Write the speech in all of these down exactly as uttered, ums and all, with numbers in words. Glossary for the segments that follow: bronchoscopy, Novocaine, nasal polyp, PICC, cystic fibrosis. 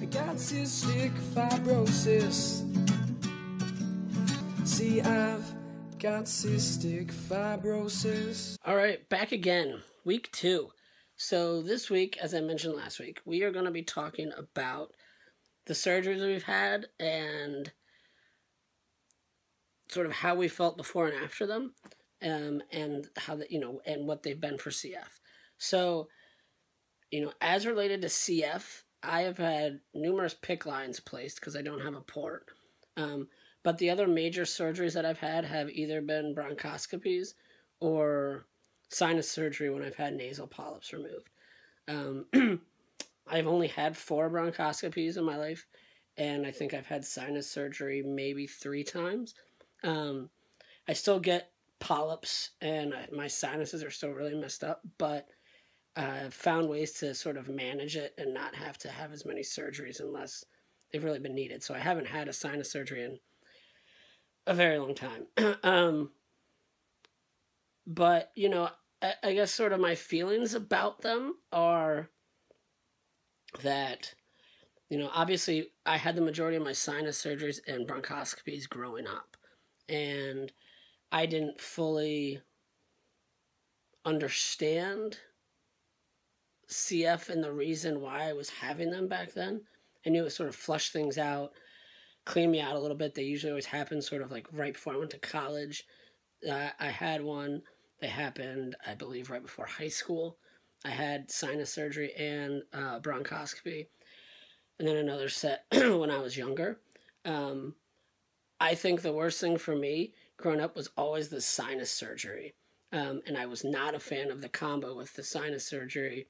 I got cystic fibrosis. See, I've got cystic fibrosis. All right, back again, week two. So this week, as I mentioned last week, we are going to be talking about the surgeries we've had and sort of how we felt before and after them, um, and how that, you know, and what they've been for C F. So, you know, as related to C F, I have had numerous P I C C lines placed because I don't have a port. Um, but the other major surgeries that I've had have either been bronchoscopies or sinus surgery when I've had nasal polyps removed. Um, I've only had four bronchoscopies in my life, and I think I've had sinus surgery maybe three times. Um, I still get polyps, and I, my sinuses are still really messed up, but I've found ways to sort of manage it and not have to have as many surgeries unless they've really been needed. So I haven't had a sinus surgery in a very long time. um, But, you know, I, I guess sort of my feelings about them are that, you know, obviously I had the majority of my sinus surgeries and bronchoscopies growing up, and I didn't fully understand C F and the reason why I was having them back then. I knew it would sort of flush things out, clean me out a little bit. They usually always happen sort of like right before I went to college. Uh, I had one. They happened, I believe, right before high school. I had sinus surgery and uh, bronchoscopy, and then another set when I was younger. Um, I think the worst thing for me growing up was always the sinus surgery, um, and I was not a fan of the combo with the sinus surgery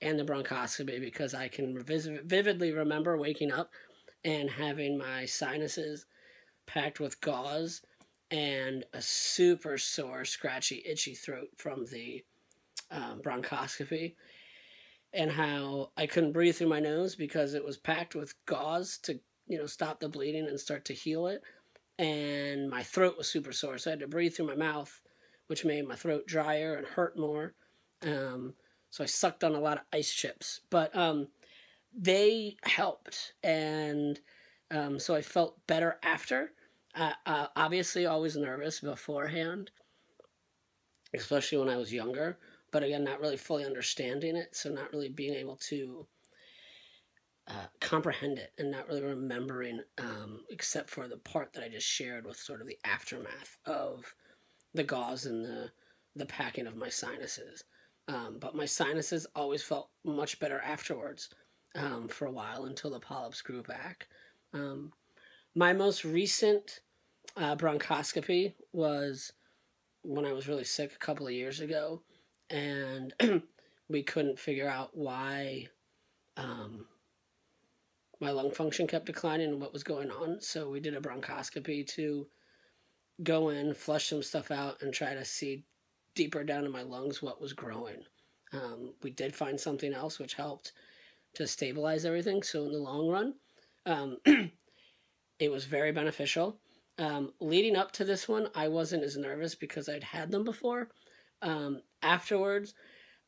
and the bronchoscopy, because I can vividly remember waking up and having my sinuses packed with gauze and a super sore, scratchy, itchy throat from the um, bronchoscopy, and how I couldn't breathe through my nose because it was packed with gauze to, you know, stop the bleeding and start to heal it, and my throat was super sore, so I had to breathe through my mouth, which made my throat drier and hurt more, um, so I sucked on a lot of ice chips, but um, they helped, and um, so I felt better after. Uh, uh, obviously always nervous beforehand, especially when I was younger, but again, not really fully understanding it, so not really being able to uh, comprehend it and not really remembering, um, except for the part that I just shared with sort of the aftermath of the gauze and the, the packing of my sinuses. Um, but my sinuses always felt much better afterwards, um, for a while, until the polyps grew back. Um, my most recent Uh, bronchoscopy was when I was really sick a couple of years ago, and we couldn't figure out why um, my lung function kept declining and what was going on. So we did a bronchoscopy to go in, flush some stuff out, and try to see deeper down in my lungs what was growing. Um, we did find something else, which helped to stabilize everything. So in the long run, um, it was very beneficial. Um, leading up to this one, I wasn't as nervous because I'd had them before. Um, afterwards,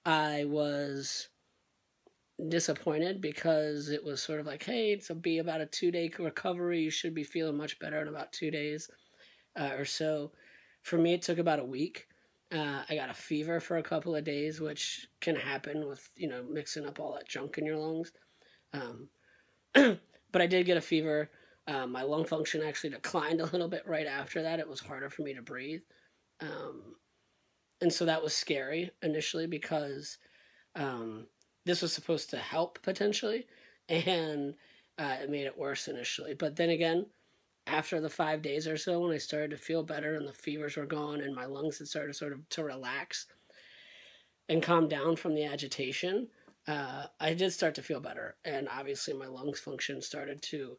I was disappointed because it was sort of like, hey, it'll be about a two-day recovery. You should be feeling much better in about two days uh, or so. For me, it took about a week. Uh, I got a fever for a couple of days, which can happen with, you know, mixing up all that junk in your lungs. Um, but I did get a fever. Um, my lung function actually declined a little bit right after that. It was harder for me to breathe. Um, and so that was scary initially, because um, this was supposed to help potentially, and uh, it made it worse initially. But then again, after the five days or so, when I started to feel better and the fevers were gone and my lungs had started sort of to relax and calm down from the agitation, uh, I did start to feel better. And obviously my lungs function started to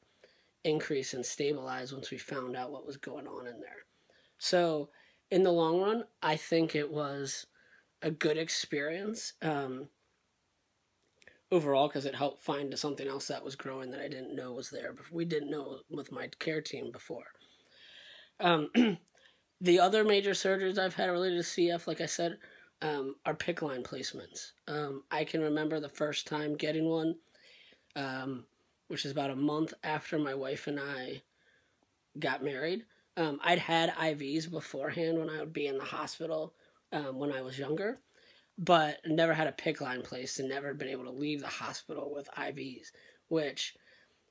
increase and stabilize once we found out what was going on in there. So in the long run, I think it was a good experience um, overall, because it helped find something else that was growing that I didn't know was there. We didn't know with my care team before. Um, the other major surgeries I've had related to C F, like I said, um, are P I C C line placements. Um, I can remember the first time getting one. Um, which is about a month after my wife and I got married. Um, I'd had I Vs beforehand when I would be in the hospital um, when I was younger, but never had a P I C C line placed and never been able to leave the hospital with I Vs, which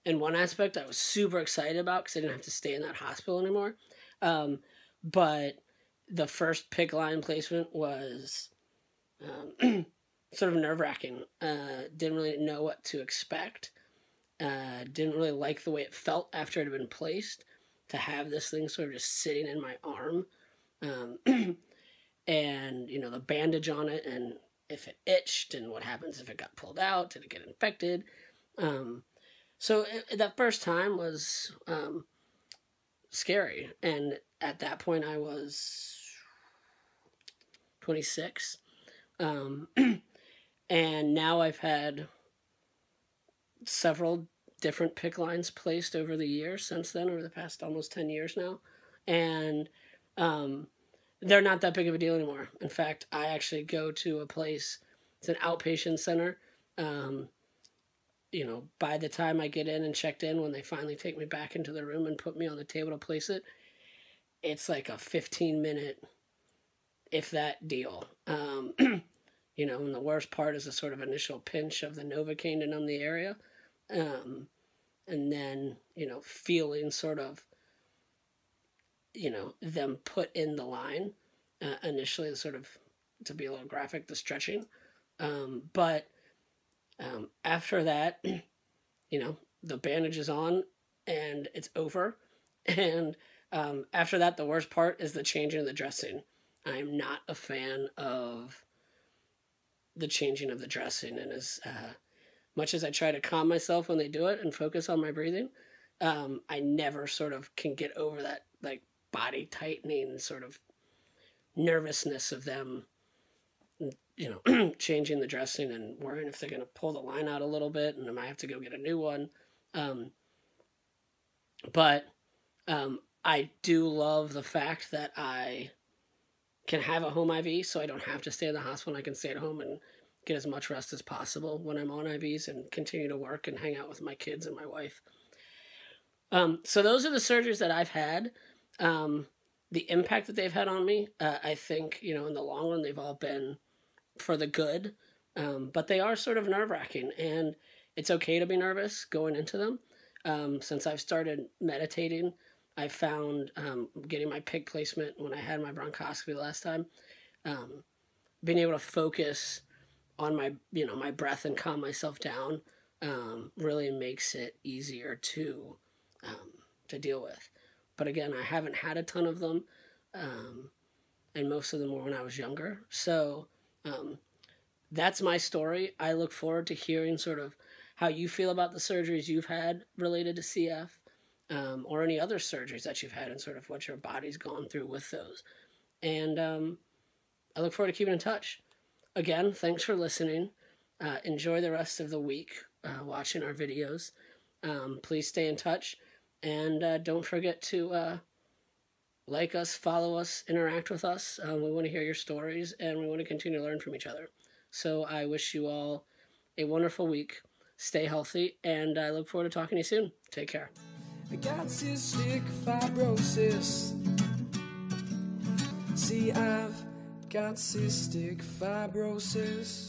in one aspect I was super excited about because I didn't have to stay in that hospital anymore. Um, but the first P I C C line placement was um, sort of nerve-wracking. Uh, didn't really know what to expect. Uh, didn't really like the way it felt after it had been placed to have this thing sort of just sitting in my arm. Um, and, you know, the bandage on it and if it itched and what happens if it got pulled out, did it get infected? Um, so it, that first time was um, scary. And at that point I was twenty-six. Um, and now I've had several different P I C C lines placed over the years since then, over the past almost ten years now. And um, they're not that big of a deal anymore. In fact, I actually go to a place, it's an outpatient center. Um, you know, by the time I get in and checked in, when they finally take me back into the room and put me on the table to place it, it's like a fifteen minute, if that, deal. Um, you know, and the worst part is the sort of initial pinch of the Novocaine to numb the area. Um, and then, you know, feeling sort of, you know, them put in the line, uh, initially sort of, to be a little graphic, the stretching. Um, but, um, after that, you know, the bandage is on and it's over. And, um, after that, the worst part is the changing of the dressing. I'm not a fan of the changing of the dressing, and as, uh, much as I try to calm myself when they do it and focus on my breathing, um, I never sort of can get over that, like, body tightening sort of nervousness of them, you know, changing the dressing and worrying if they're going to pull the line out a little bit and I might have to go get a new one. Um, but um, I do love the fact that I can have a home I V, so I don't have to stay in the hospital and I can stay at home and get as much rest as possible when I'm on I Vs and continue to work and hang out with my kids and my wife. Um, so those are the surgeries that I've had. Um, the impact that they've had on me, uh, I think, you know, in the long run, they've all been for the good, um, but they are sort of nerve-wracking, and it's okay to be nervous going into them. Um, since I've started meditating, I found um, getting my P I C C placement when I had my bronchoscopy last time, um, being able to focus on my, you know, my breath and calm myself down, um, really makes it easier to, um, to deal with. But again, I haven't had a ton of them. Um, and most of them were when I was younger. So, um, that's my story. I look forward to hearing sort of how you feel about the surgeries you've had related to C F, um, or any other surgeries that you've had and sort of what your body's gone through with those. And, um, I look forward to keeping in touch. Again, thanks for listening. Uh, enjoy the rest of the week uh, watching our videos. Um, please stay in touch. And uh, don't forget to uh, like us, follow us, interact with us. Um, we want to hear your stories, and we want to continue to learn from each other. So I wish you all a wonderful week. Stay healthy, and I look forward to talking to you soon. Take care. I got cystic fibrosis. See, I've got cystic fibrosis.